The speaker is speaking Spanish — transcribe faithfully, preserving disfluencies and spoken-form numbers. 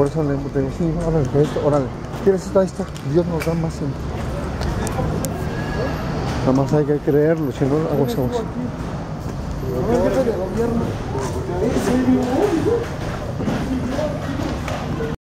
Por eso le dije, sí, órale, esto, órale. ¿Quieres esto? Ahí está. Dios nos da más siempre. Nada más hay que creerlo, si no, aguas, aguas.